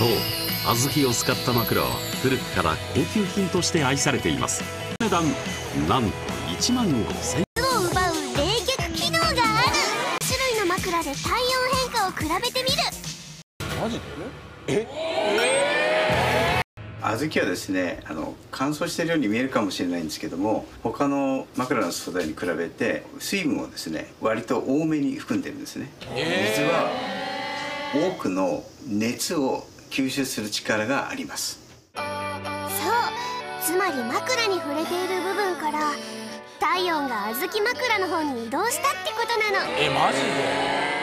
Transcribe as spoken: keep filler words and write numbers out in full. そう、小豆を使った枕は古くから高級品として愛されています。お値段なんといちまんごせんえん。を奪う冷却機能がある種類の枕で体温変化を比べてみる。マジで？え？小豆はですね、あの乾燥しているように見えるかもしれないんですけども、他の枕の素材に比べて水分をですね割と多めに含んでるんですね。水は多くの熱を吸収する力があります。そう、つまり枕に触れている部分から体温が小豆枕の方に移動したってことなの。え、マジで？